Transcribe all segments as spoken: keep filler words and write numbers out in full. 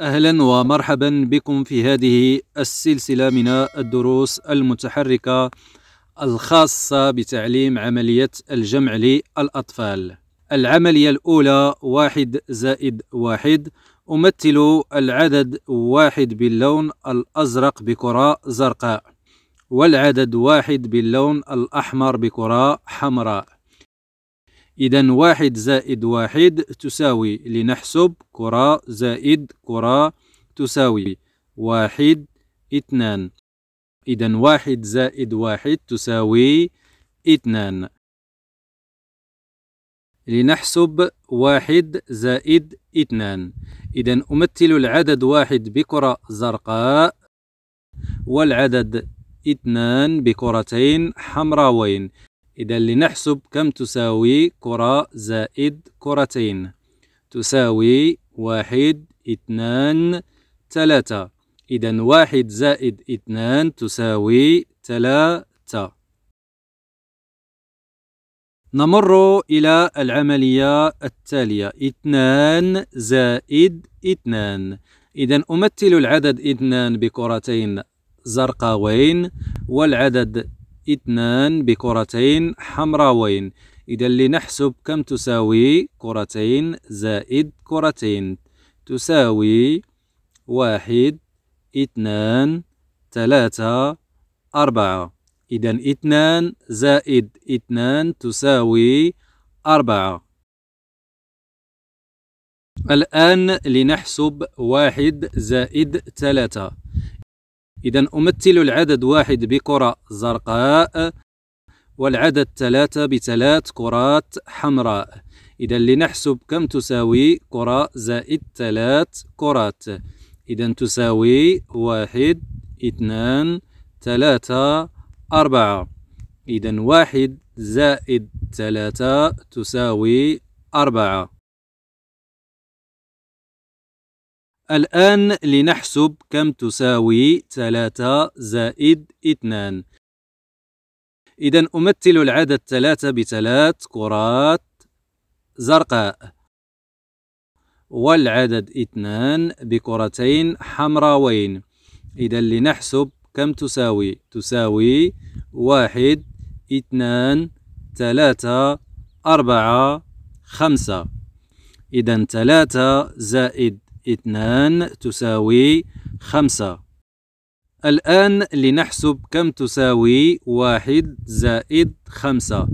أهلا ومرحبا بكم في هذه السلسلة من الدروس المتحركة الخاصة بتعليم عملية الجمع للأطفال. العملية الأولى واحد زائد واحد، أمثل العدد واحد باللون الأزرق بكرة زرقاء، والعدد واحد باللون الأحمر بكرة حمراء. إذن واحد زائد واحد تساوي، لنحسب، كرة زائد كرة تساوي واحد اثنان. إذن واحد زائد واحد تساوي اثنان. لنحسب واحد زائد اثنان. إذن أمثل العدد واحد بكرة زرقاء، والعدد اثنان بكرتين حمراوين. إذا لنحسب كم تساوي كرة زائد كرتين، تساوي واحد اثنان ثلاثة. إذا واحد زائد اثنان تساوي ثلاثة. نمر إلى العملية التالية، اثنان زائد اثنان. إذا أمثل العدد اثنان بكرتين زرقاوين، والعدد اثنان بكرتين حمراوين. إذا لنحسب كم تساوي كرتين زائد كرتين، تساوي واحد اثنان ثلاثة أربعة. إذا اثنان زائد اثنان تساوي أربعة. الآن لنحسب واحد زائد ثلاثة. إذا أمثل العدد واحد بكرة زرقاء، والعدد ثلاثة بثلاث كرات حمراء. إذا لنحسب كم تساوي كرة زائد ثلاث كرات، إذا تساوي واحد اثنان ثلاثة أربعة. إذا واحد زائد ثلاثة تساوي أربعة. الآن لنحسب كم تساوي ثلاثة زائد اثنان. إذا أمثل العدد ثلاثة بثلاث كرات زرقاء، والعدد اثنان بكرتين حمراوين. إذا لنحسب كم تساوي، تساوي واحد اثنان ثلاثة أربعة خمسة. إذا ثلاثة زائد اثنان تساوي خمسة. الآن لنحسب كم تساوي واحد زائد خمسة.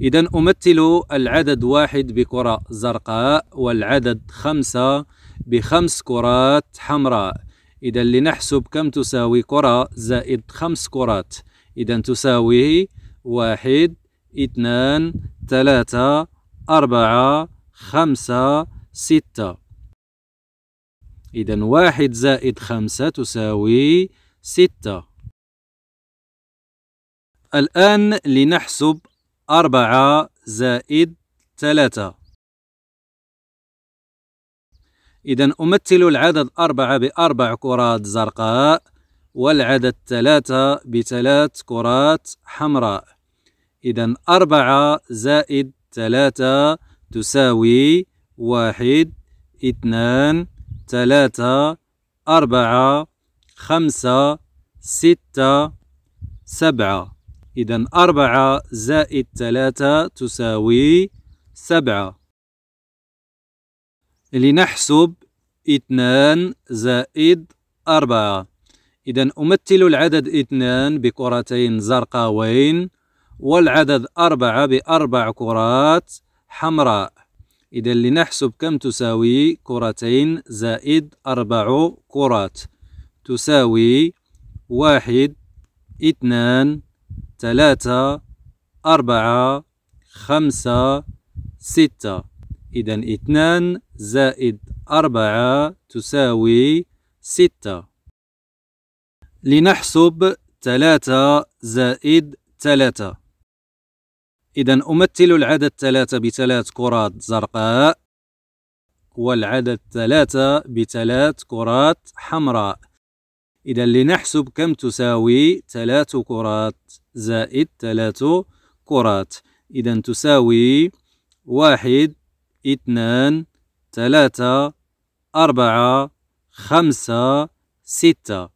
إذا أمثل العدد واحد بكرة زرقاء، والعدد خمسة بخمس كرات حمراء. إذا لنحسب كم تساوي كرة زائد خمس كرات، إذا تساوي واحد اثنان ثلاثة أربعة خمسة ستة. إذا واحد زائد خمسة تساوي ستة. الآن لنحسب أربعة زائد ثلاثة. إذا أمثل العدد أربعة بأربع كرات زرقاء، والعدد ثلاثة بثلاث كرات حمراء. إذا أربعة زائد ثلاثة تساوي واحد اثنان ثلاثة أربعة خمسة ستة سبعة. إذا أربعة زائد ثلاثة تساوي سبعة. لنحسب اثنان زائد أربعة. إذا أمثل العدد اثنان بكرتين زرقاوين، والعدد أربعة بأربع كرات حمراء. إذا لنحسب كم تساوي كرتين زائد أربع كرات، تساوي واحد اثنان ثلاثة أربعة خمسة ستة. إذا اثنان زائد أربعة تساوي ستة. لنحسب ثلاثة زائد ثلاثة. إذا أمثل العدد ثلاثة بثلاث كرات زرقاء، والعدد ثلاثة بثلاث كرات حمراء. إذا لنحسب كم تساوي ثلاث كرات زائد ثلاث كرات، إذا تساوي واحد اثنان ثلاثة أربعة، خمسة، ستة.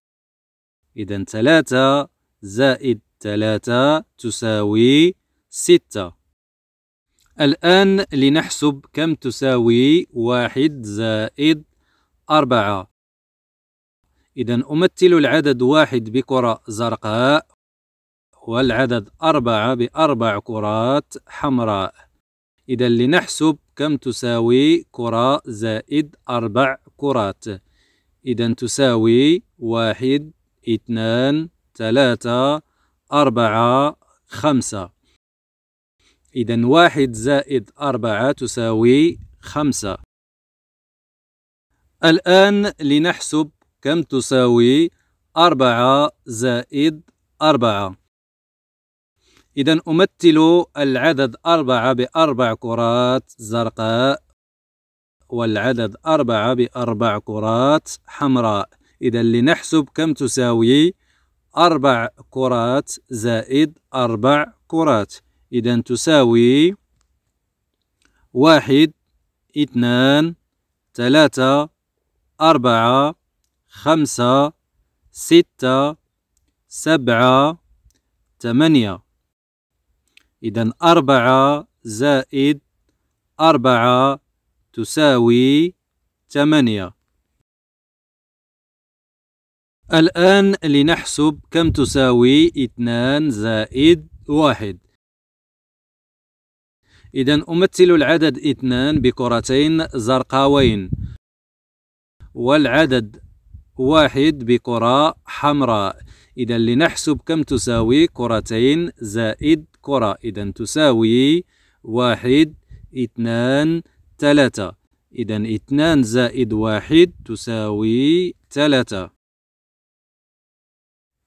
إذن ثلاثة زائد ثلاثة تساوي ستة. الآن لنحسب كم تساوي واحد زائد أربعة. إذن أمثل العدد واحد بكرة زرقاء، والعدد أربعة بأربع كرات حمراء. إذن لنحسب كم تساوي كرة زائد أربع كرات. إذن تساوي واحد، اثنان، ثلاثة، أربعة، خمسة. إذن واحد زائد أربعة تساوي خمسة. الآن لنحسب كم تساوي أربعة زائد أربعة. إذن أمثل العدد أربعة بأربع كرات زرقاء، والعدد أربعة بأربع كرات حمراء. إذن لنحسب كم تساوي أربع كرات زائد أربع كرات. إذن تساوي واحد، اثنان، ثلاثة، أربعة، خمسة، ستة، سبعة، ثمانية. إذن أربعة زائد أربعة تساوي ثمانية. الآن لنحسب كم تساوي اثنان زائد واحد. إذن أمثل العدد اثنان بكرتين زرقاوين، والعدد واحد بكرة حمراء. إذن لنحسب كم تساوي كرتين زائد كرة. إذن تساوي واحد، اثنان، ثلاثة. إذن اثنان زائد واحد تساوي ثلاثة.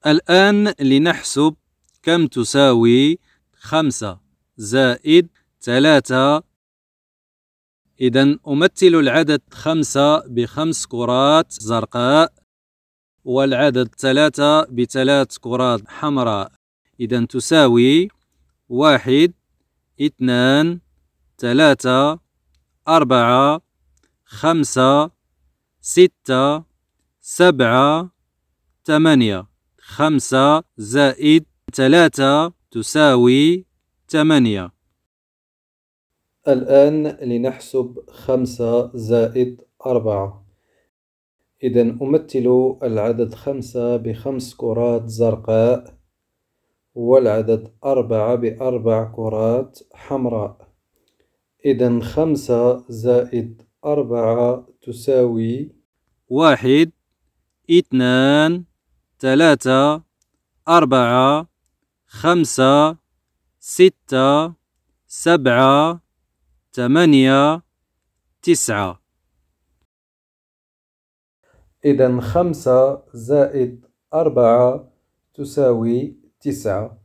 الآن لنحسب كم تساوي خمسة زائد ثلاثة. إذن أمثل العدد خمسة بخمس كرات زرقاء، والعدد ثلاثة بثلاث كرات حمراء. إذن تساوي واحد، اثنان، ثلاثة، أربعة، خمسة، ستة، سبعة، ثمانية. خمسة زائد ثلاثة تساوي ثمانية. الآن لنحسب خمسة زائد أربعة. إذن أمثل العدد خمسة بخمس كرات زرقاء، والعدد أربعة بأربع كرات حمراء. إذن خمسة زائد أربعة تساوي واحد، اثنان، ثلاثة، أربعة، خمسة، ستة، سبعة، ثمانية، تسعة. إذن خمسة زائد أربعة تساوي تسعة.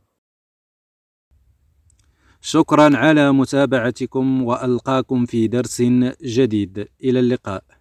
شكرا على متابعتكم، وألقاكم في درس جديد. إلى اللقاء.